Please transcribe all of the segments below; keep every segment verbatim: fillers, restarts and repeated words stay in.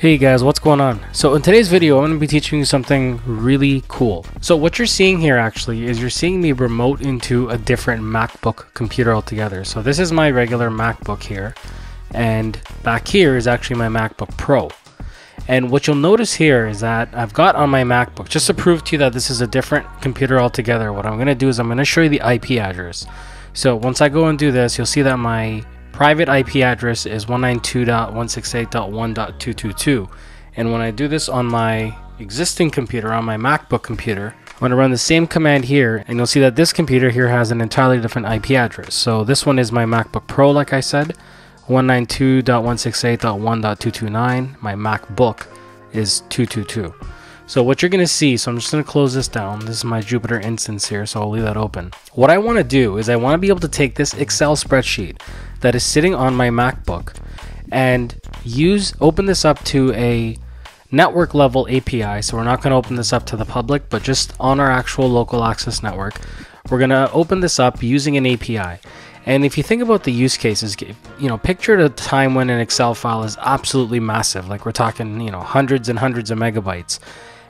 Hey guys, what's going on? So in today's video, I'm going to be teaching you something really cool. So what you're seeing here actually is you're seeing me remote into a different MacBook computer altogether. So this is my regular MacBook here, and back here is actually my MacBook Pro. And what you'll notice here is that I've got on my MacBook, just to prove to you that this is a different computer altogether, what I'm going to do is I'm going to show you the I P address. So once I go and do this, you'll see that my private I P address is one ninety-two dot one sixty-eight dot one dot two twenty-two, and when I do this on my existing computer, on my MacBook computer, I'm going to run the same command here, and you'll see that this computer here has an entirely different I P address. So this one is my MacBook Pro, like I said, one ninety-two dot one sixty-eight dot one dot two twenty-nine. My MacBook is two twenty-two. So what you're going to see, so I'm just going to close this down. This is my Jupyter instance here, so I'll leave that open. What I want to do is I want to be able to take this Excel spreadsheet that is sitting on my MacBook and use open this up to a network level A P I. So we're not going to open this up to the public, but just on our actual local access network, we're going to open this up using an A P I. And if you think about the use cases, you know, picture a time when an Excel file is absolutely massive, like we're talking, you know, hundreds and hundreds of megabytes.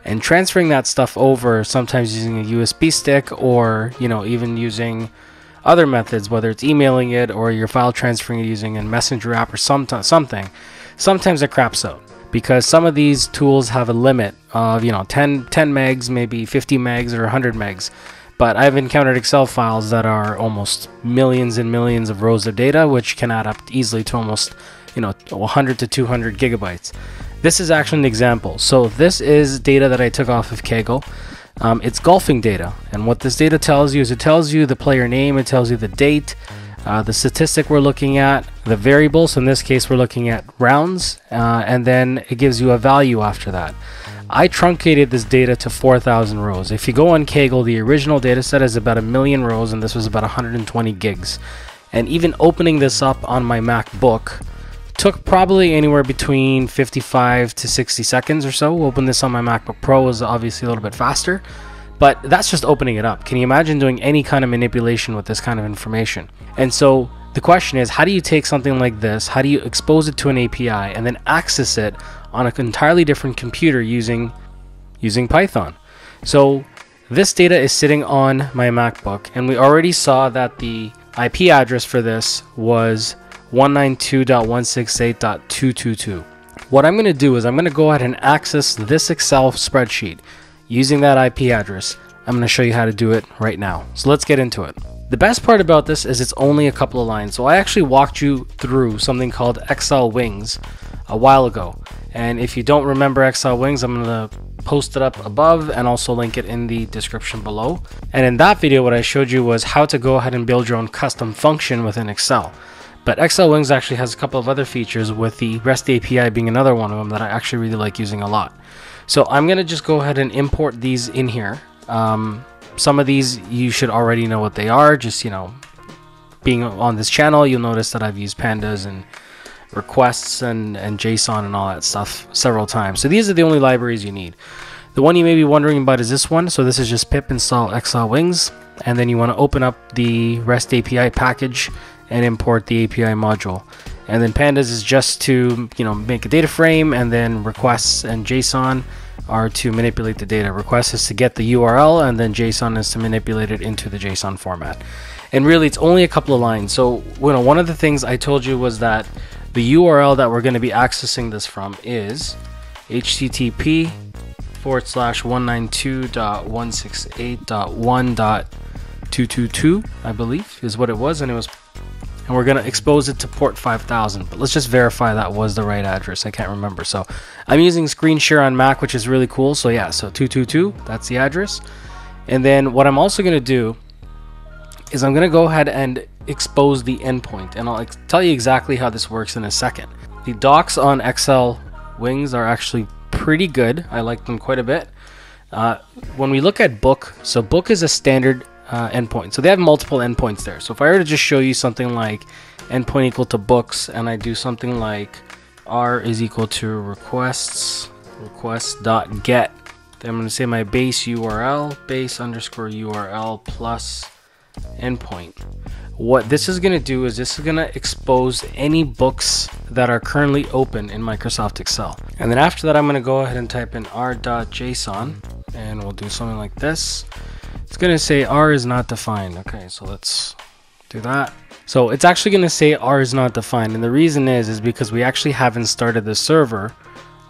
And transferring that stuff over, sometimes using a U S B stick or, you know, even using other methods, whether it's emailing it or your file transferring it using a messenger app or some something, sometimes it craps out because some of these tools have a limit of, you know, ten megs, maybe fifty megs or one hundred megs. But I've encountered Excel files that are almost millions and millions of rows of data, which can add up easily to almost, you know, one hundred to two hundred gigabytes. This is actually an example. So this is data that I took off of Kaggle. Um, it's golfing data. And what this data tells you is it tells you the player name, it tells you the date, uh, the statistic we're looking at, the variable. So in this case, we're looking at rounds, uh, and then it gives you a value after that. I truncated this data to four thousand rows. If you go on Kaggle, the original data set is about a million rows, and this was about one hundred twenty gigs. And even opening this up on my MacBook took probably anywhere between fifty-five to sixty seconds or so. We'll open this on my MacBook Pro, is obviously a little bit faster, but that's just opening it up. Can you imagine doing any kind of manipulation with this kind of information? And so the question is, how do you take something like this? How do you expose it to an A P I and then access it on an entirely different computer using, using Python? So this data is sitting on my MacBook, and we already saw that the I P address for this was one ninety-two dot one sixty-eight dot two twenty-two. What I'm going to do is I'm going to go ahead and access this Excel spreadsheet using that I P address. I'm going to show you how to do it right now. So let's get into it. The best part about this is it's only a couple of lines. So I actually walked you through something called XLWings a while ago. And if you don't remember XLWings, I'm going to post it up above and also link it in the description below. And in that video, what I showed you was how to go ahead and build your own custom function within Excel. But XLWings actually has a couple of other features, with the REST A P I being another one of them that I actually really like using a lot. So I'm going to just go ahead and import these in here. Um, some of these you should already know what they are. Just, you know, being on this channel, you'll notice that I've used pandas and requests and, and JSON and all that stuff several times. So these are the only libraries you need. The one you may be wondering about is this one. So this is just pip install XLWings, and then you want to open up the REST A P I package and import the A P I module. And then pandas is just to, you know, make a data frame, and then requests and JSON are to manipulate the data. Requests is to get the U R L, and then JSON is to manipulate it into the JSON format. And really, it's only a couple of lines. So, you know, one of the things I told you was that the U R L that we're going to be accessing this from is http forward slash one ninety-two dot one sixty-eight dot one dot two twenty-two, I believe, is what it was, and it was. And we're going to expose it to port five thousand, but let's just verify that was the right address. I can't remember. So I'm using screen share on Mac, which is really cool. So yeah, so two twenty-two, that's the address. And then what I'm also going to do is I'm going to go ahead and expose the endpoint, and I'll tell you exactly how this works in a second. The docs on XLWings are actually pretty good. I like them quite a bit. Uh, when we look at book, so book is a standard Uh, endpoint. So they have multiple endpoints there. So if I were to just show you something like endpoint equal to books, and I do something like R is equal to requests, request.get, then I'm going to say my base U R L, base underscore U R L plus endpoint. what this is going to do is this is going to expose any books that are currently open in Microsoft Excel. And then after that, I'm going to go ahead and type in r.json, and we'll do something like this. It's going to say R is not defined. Okay, so let's do that. So it's actually going to say R is not defined. And the reason is, is because we actually haven't started the server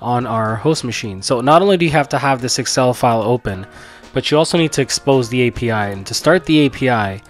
on our host machine. So not only do you have to have this Excel file open, but you also need to expose the A P I. And to start the A P I,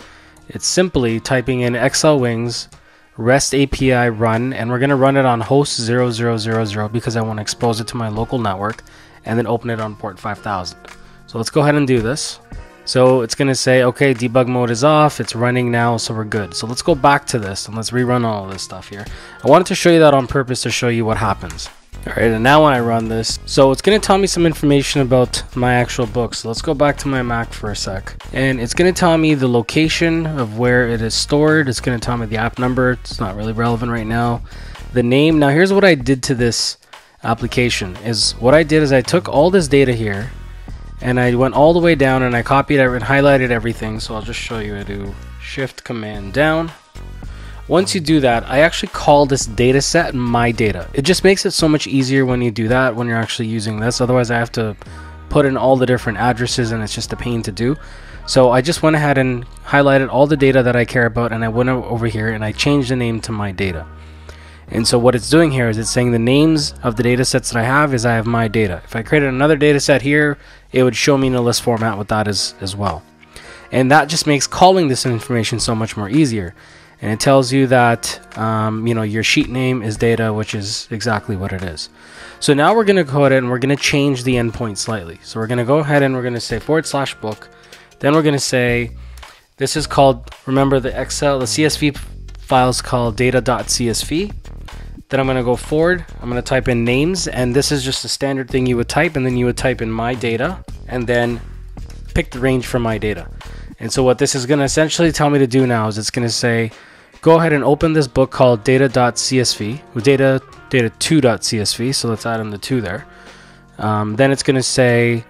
it's simply typing in XLWings REST A P I run, and we're going to run it on host zero zero zero zero because I want to expose it to my local network, and then open it on port five thousand. So let's go ahead and do this. So it's going to say, okay, debug mode is off, it's running now, so we're good. So let's go back to this and let's rerun all of this stuff here. I wanted to show you that on purpose to show you what happens. All right, and now when I run this, so it's going to tell me some information about my actual book. So let's go back to my Mac for a sec. And it's going to tell me the location of where it is stored. It's going to tell me the app number. It's not really relevant right now. The name. Now, here's what I did to this application is what I did is I took all this data here and I went all the way down and I copied and highlighted everything. So I'll just show you. I do Shift Command down. Once you do that, I actually call this data set my data. It just makes it so much easier when you do that, when you're actually using this. Otherwise, I have to put in all the different addresses and it's just a pain to do. So I just went ahead and highlighted all the data that I care about, and I went over here and I changed the name to my data. And so what it's doing here is it's saying the names of the data sets that I have is I have my data. If I created another data set here, it would show me in a list format with that as, as well. And that just makes calling this information so much more easier. And it tells you that, um, you know, your sheet name is data, which is exactly what it is. So now we're going to go ahead and we're going to change the endpoint slightly. So we're going to go ahead and we're going to say forward slash book. Then we're going to say, this is called, remember the Excel, the C S V file is called data.csv. Then I'm going to go forward. I'm going to type in names. And this is just a standard thing you would type. And then you would type in my data and then pick the range from my data. And so what this is going to essentially tell me to do now is it's going to say, go ahead and open this book called data.csv, data, data two.csv, so let's add in the two there. Um, then it's going to say,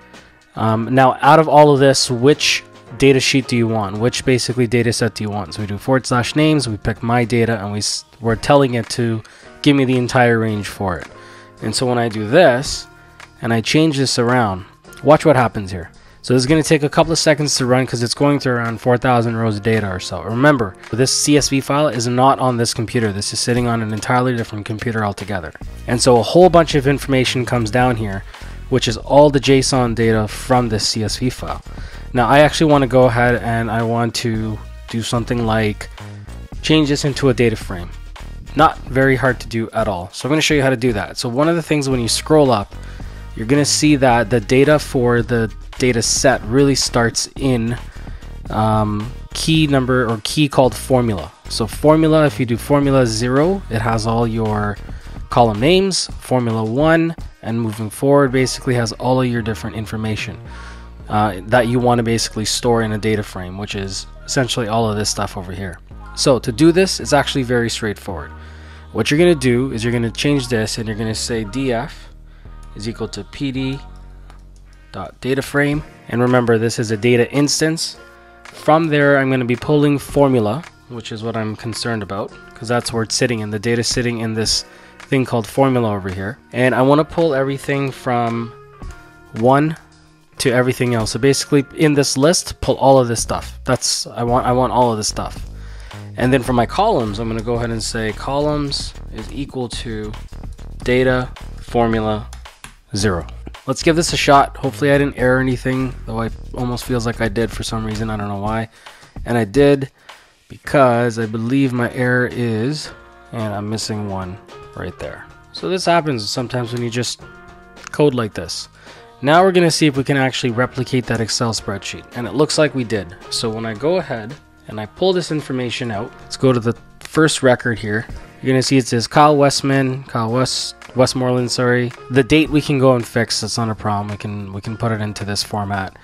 um, now out of all of this, which data sheet do you want? Which basically data set do you want? So we do forward slash names, we pick my data, and we, we're telling it to give me the entire range for it. And so when I do this, and I change this around, watch what happens here. So this is going to take a couple of seconds to run because it's going through around four thousand rows of data or so. Remember, this C S V file is not on this computer. This is sitting on an entirely different computer altogether. And so a whole bunch of information comes down here, which is all the JSON data from this C S V file. Now, I actually want to go ahead and I want to do something like change this into a data frame. Not very hard to do at all. So I'm going to show you how to do that. So one of the things when you scroll up, you're going to see that the data for the data set really starts in um, key number or key called formula. So formula, if you do formula zero, it has all your column names, formula one, and moving forward basically has all of your different information uh, that you want to basically store in a data frame, which is essentially all of this stuff over here. So to do this, it's actually very straightforward. What you're going to do is you're going to change this and you're going to say df is equal to pd dot data frame, and remember this is a data instance. From there I'm going to be pulling formula, which is what I'm concerned about because that's where it's sitting in the data, sitting in this thing called formula over here, and I want to pull everything from one to everything else. So basically in this list, pull all of this stuff. That's I want I want all of this stuff. And then for my columns, I'm going to go ahead and say columns is equal to data formula zero. Let's give this a shot. Hopefully I didn't error anything, though I almost feels like I did for some reason. I don't know why. And I did because I believe my error is, and I'm missing one right there. So this happens sometimes when you just code like this. Now we're going to see if we can actually replicate that Excel spreadsheet. And it looks like we did. So when I go ahead and I pull this information out, let's go to the first record here. You're going to see it says Kyle Westman, Kyle West, Westmoreland, sorry. The date we can go and fix. That's not a problem. We can we can put it into this format.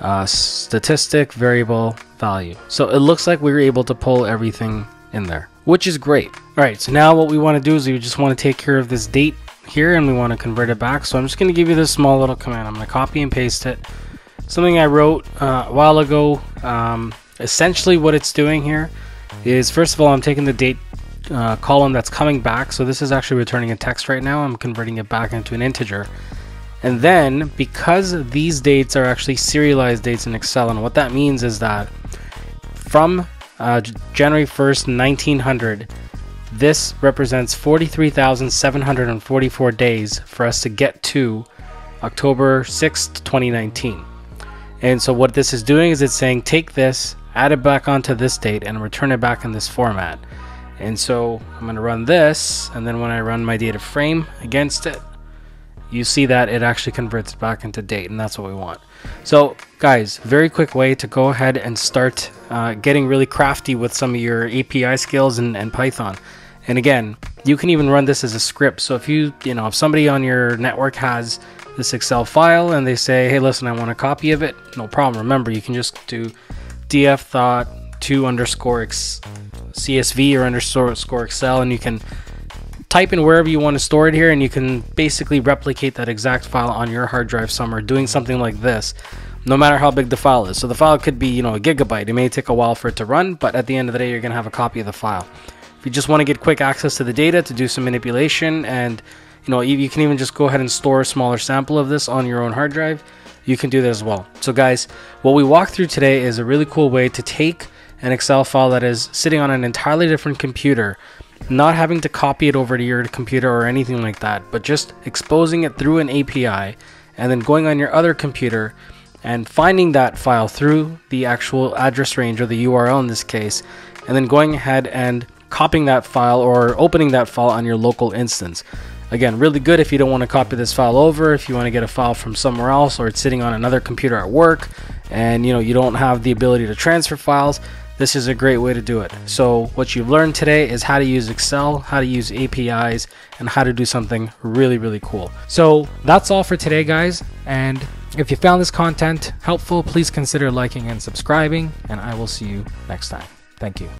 Uh, statistic, variable, value. So it looks like we were able to pull everything in there, which is great. All right, so now what we want to do is we just want to take care of this date here and we want to convert it back. So I'm just going to give you this small little command. I'm going to copy and paste it. Something I wrote uh, a while ago. Um, essentially what it's doing here is, first of all, I'm taking the date uh, column that's coming back. So this is actually returning a text right now. I'm converting it back into an integer. And then because these dates are actually serialized dates in Excel, and what that means is that from uh, January first, nineteen hundred, this represents forty-three thousand seven hundred forty-four days for us to get to October sixth, twenty nineteen. And so what this is doing is it's saying, take this, add it back onto this date, and return it back in this format. And so I'm going to run this, and then when I run my data frame against it, you see that it actually converts back into date, and that's what we want. So guys, very quick way to go ahead and start uh, getting really crafty with some of your A P I skills and, and Python. And again, you can even run this as a script. So if you, you know, if somebody on your network has this Excel file and they say, hey, listen, I want a copy of it, no problem. Remember, you can just do df thought to underscore csv or underscore Excel, and you can type in wherever you want to store it here, and you can basically replicate that exact file on your hard drive somewhere doing something like this, no matter how big the file is. So the file could be, you know, a gigabyte. It may take a while for it to run, but at the end of the day, you're going to have a copy of the file. If you just want to get quick access to the data to do some manipulation, and you know, you can even just go ahead and store a smaller sample of this on your own hard drive, you can do that as well. So guys, what we walked through today is a really cool way to take an Excel file that is sitting on an entirely different computer, not having to copy it over to your computer or anything like that, but just exposing it through an A P I and then going on your other computer and finding that file through the actual address range, or the U R L in this case, and then going ahead and copying that file or opening that file on your local instance. Again, really good if you don't want to copy this file over, if you want to get a file from somewhere else, or it's sitting on another computer at work and you know you don't have the ability to transfer files. This is a great way to do it. So what you've learned today is how to use Excel, how to use A P Is, and how to do something really, really cool. So that's all for today, guys. And if you found this content helpful, please consider liking and subscribing, and I will see you next time. Thank you.